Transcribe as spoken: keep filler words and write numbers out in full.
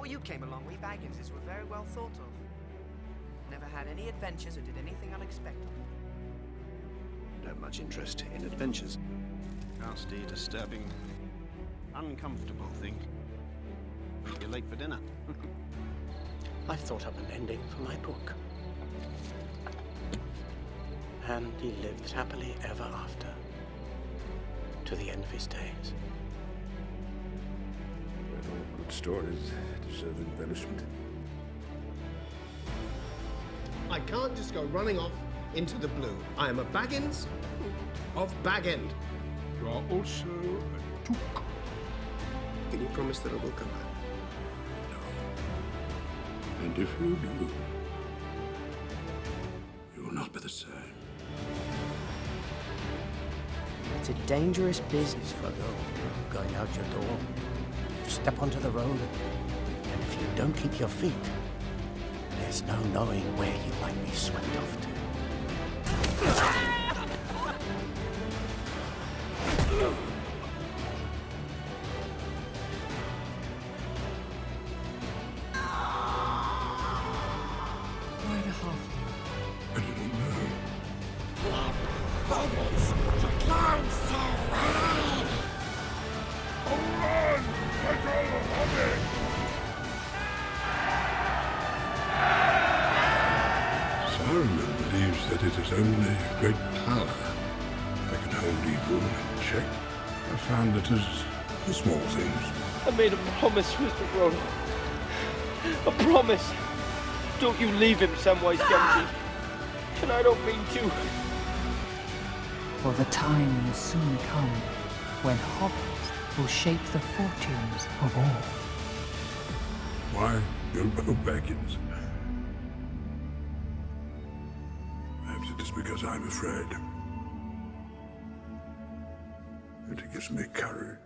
Before you came along, we Bagginses were very well thought of. Never had any adventures or did anything unexpected. Don't have much interest in adventures. Nasty, disturbing, uncomfortable thing. You're late for dinner. I've thought up an ending for my book. And he lived happily ever after, to the end of his days. Well, all good stories deserve embellishment. I can't just go running off into the blue. I am a Baggins of Bag End. You are also a Took. Can you promise that I will come back? No. And if you do, you will not be the same. It's a dangerous business, Frodo, going out your door. You step onto the road, and if you don't keep your feet, there's no knowing where you might be swept off to. Why the hell? I didn't know. Baggins, you can't survive! Run! Take all of it! Saruman believes that it is only great power that can hold evil in check. I found that it's the small things. I made a promise, Mister Frodo. A promise. Don't you leave him, Samwise Gamgee. And I don't mean to. For the time will soon come when hobbits will shape the fortunes of all. Why, you'll go Baggins. It is because I'm afraid. It gives me courage.